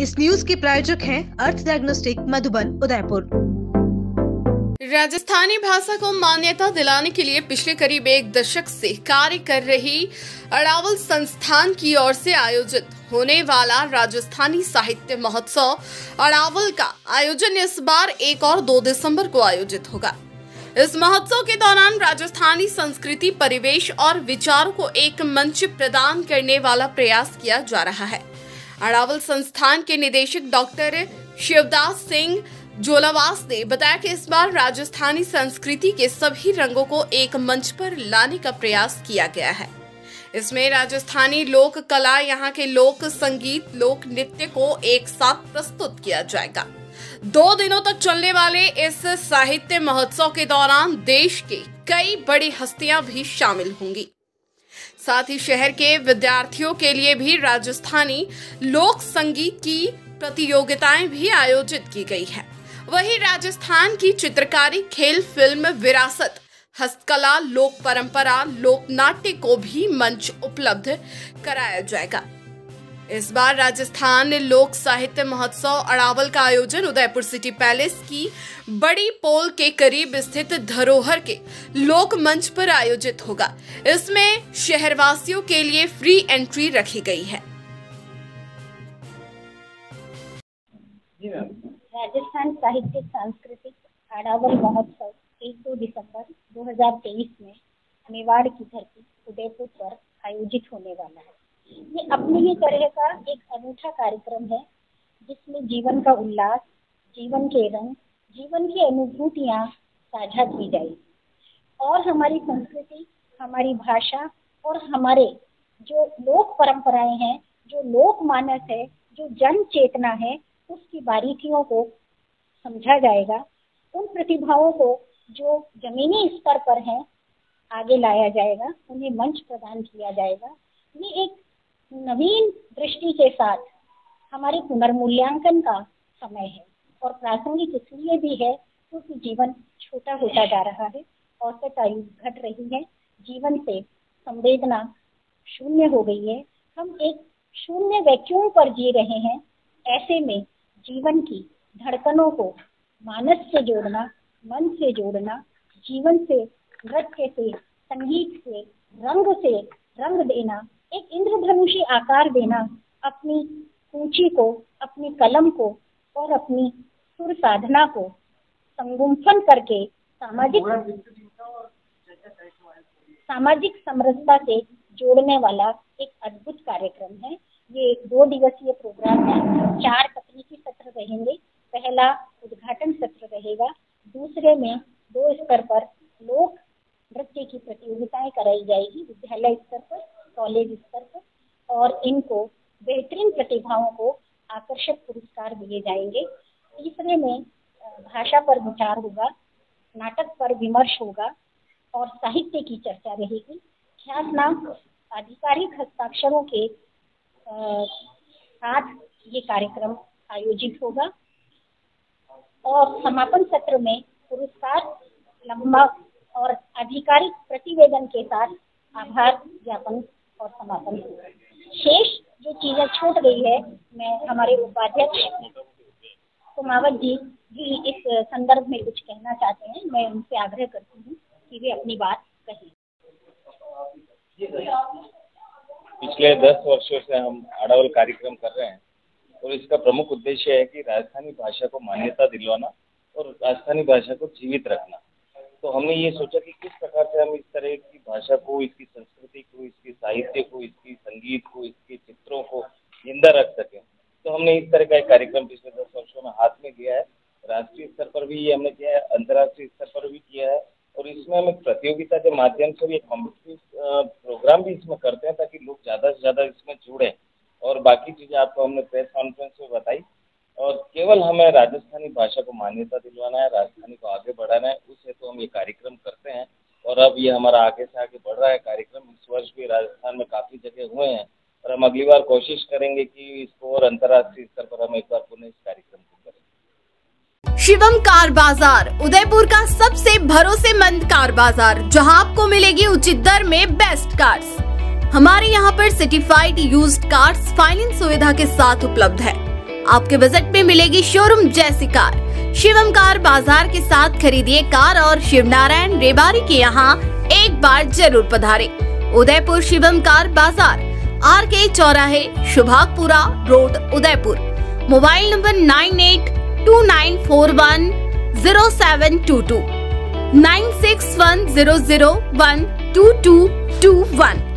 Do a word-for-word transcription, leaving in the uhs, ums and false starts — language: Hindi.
इस न्यूज के प्रायोजक हैं अर्थ डायग्नोस्टिक मधुबन उदयपुर। राजस्थानी भाषा को मान्यता दिलाने के लिए पिछले करीब एक दशक से कार्य कर रही आड़ावल संस्थान की ओर से आयोजित होने वाला राजस्थानी साहित्य महोत्सव आड़ावल का आयोजन इस बार एक और दो दिसंबर को आयोजित होगा। इस महोत्सव के दौरान राजस्थानी संस्कृति, परिवेश और विचारों को एक मंच प्रदान करने वाला प्रयास किया जा रहा है। आड़ावल संस्थान के निदेशक डॉक्टर शिवदास सिंह जोलावास ने बताया कि इस बार राजस्थानी संस्कृति के सभी रंगों को एक मंच पर लाने का प्रयास किया गया है। इसमें राजस्थानी लोक कला, यहाँ के लोक संगीत, लोक नृत्य को एक साथ प्रस्तुत किया जाएगा। दो दिनों तक चलने वाले इस साहित्य महोत्सव के दौरान देश के कई बड़ी हस्तियां भी शामिल होंगी। साथ ही शहर के विद्यार्थियों के लिए भी राजस्थानी लोक संगीत की प्रतियोगिताएं भी आयोजित की गई है। वहीं राजस्थान की चित्रकारी, खेल, फिल्म, विरासत, हस्तकला, लोक परंपरा, लोक नाट्य को भी मंच उपलब्ध कराया जाएगा। इस बार राजस्थान लोक साहित्य महोत्सव आड़ावल का आयोजन उदयपुर सिटी पैलेस की बड़ी पोल के करीब स्थित धरोहर के लोक मंच पर आयोजित होगा। इसमें शहरवासियों के लिए फ्री एंट्री रखी गई है। राजस्थान साहित्य सांस्कृतिक आड़ावल महोत्सव दो दिसंबर दो हज़ार तेईस में मेवाड़ की धरती उदयपुर पर आयोजित होने वाला है। ये अपने ही तरह का एक अनूठा कार्यक्रम है, जिसमें जीवन का उल्लास, जीवन के रंग, जीवन की अनुभूतियाँ साझा की जाएगी और हमारी संस्कृति, हमारी भाषा और हमारे जो लोक परंपराएं हैं, जो लोक मानस है, जो जन चेतना है, उसकी बारीकियों को समझा जाएगा। उन प्रतिभाओं को जो जमीनी स्तर पर हैं आगे लाया जाएगा, उन्हें मंच प्रदान किया जाएगा। ये एक नवीन दृष्टि के साथ हमारे पुनर्मूल्यांकन का समय है और प्रासंगिक इसलिए भी है क्योंकि जीवन छोटा होता जा रहा है, औसत आयु घट रही है, जीवन से संवेदना शून्य हो गई है। हम एक शून्य वैक्यूम पर जी रहे हैं। ऐसे में जीवन की धड़कनों को मानस से जोड़ना, मन से जोड़ना, जीवन से, नृत्य से, संगीत से, रंग से रंग देना, एक इंद्रधनुषी आकार देना, अपनी कूची को, अपनी कलम को और अपनी सुर साधना को संगुंफन करके सामाजिक सामाजिक समरसता से जोड़ने वाला एक अद्भुत कार्यक्रम है। ये एक दो दिवसीय प्रोग्राम है। चार तकनीकी सत्र रहेंगे। पहला उद्घाटन सत्र रहेगा, दूसरे में दो स्तर पर लोक नृत्य की प्रतियोगिताएं कराई जाएगी, विद्यालय स्तर पर, कॉलेज स्तर पर, और इनको बेहतरीन प्रतिभाओं को आकर्षक पुरस्कार दिए जाएंगे। तीसरे में भाषा पर विचार होगा, नाटक पर विमर्श होगा और साहित्य की चर्चा रहेगी। ख्यातनाम आधिकारिक हस्ताक्षरों के साथ ये कार्यक्रम आयोजित होगा और समापन सत्र में पुरस्कार, लंबा और आधिकारिक प्रतिवेदन के साथ आभार ज्ञापन और समापन होगा। शेष जो चीजें छूट गई है, मैं हमारे उपाध्यक्ष कुमावत जी भी इस संदर्भ में कुछ कहना चाहते हैं। मैं उनसे आग्रह करती हूँ कि वे अपनी बात कहें। पिछले दस वर्षों से हम आड़ावल कार्यक्रम कर रहे हैं और इसका प्रमुख उद्देश्य है कि राजस्थानी भाषा को मान्यता दिलवाना और राजस्थानी भाषा को जीवित रखना। तो हमने ये सोचा कि किस प्रकार से हम इस तरह की भाषा को, इसकी संस्कृति को, इसके साहित्य को, इसकी संगीत को, इसके चित्रों को जिंदा रख सकें। तो हमने इस तरह का एक कार्यक्रम पिछले दस वर्षों में हाथ में लिया है। राष्ट्रीय स्तर पर भी ये हमने किया है, अंतर्राष्ट्रीय स्तर पर भी किया है और इसमें हम एक प्रतियोगिता के माध्यम से भी एक कॉम्पिटिटिव प्रोग्राम भी इसमें करते हैं ताकि लोग ज़्यादा से ज़्यादा इसमें जुड़ें। और बाकी चीज़ें आपको हमने प्रेस कॉन्फ्रेंस में बताई। और केवल हमें राजस्थानी भाषा को मान्यता दिलवाना है, राजस्थानी को आगे बढ़ाना है, उस हेतु तो हम ये कार्यक्रम करते हैं। और अब ये हमारा आगे से आगे बढ़ रहा है कार्यक्रम। इस वर्ष भी राजस्थान में काफ़ी जगह हुए हैं और हम अगली बार कोशिश करेंगे कि इसको और अंतर्राष्ट्रीय स्तर पर हम एक बार पुनः इस कार्यक्रम को करें। शिवम कार बाजार उदयपुर का सबसे भरोसेमंद कार बाजार, जहाँ आपको मिलेगी उचित दर में बेस्ट कार्स। हमारे यहाँ पर सर्टिफाइड यूज्ड कार्स फाइनेंस सुविधा के साथ उपलब्ध है। आपके बजट में मिलेगी शोरूम जैसी कार। शिवम कार बाजार के साथ खरीदिए कार और शिवनारायण रेबारी के यहाँ एक बार जरूर पधारे। Udaipur Shivam car Bazar, R K चौराहे, Subhagpura road, Udaipur. Mobile number nine eight two nine four one zero seven two two nine six one zero zero one two two two one.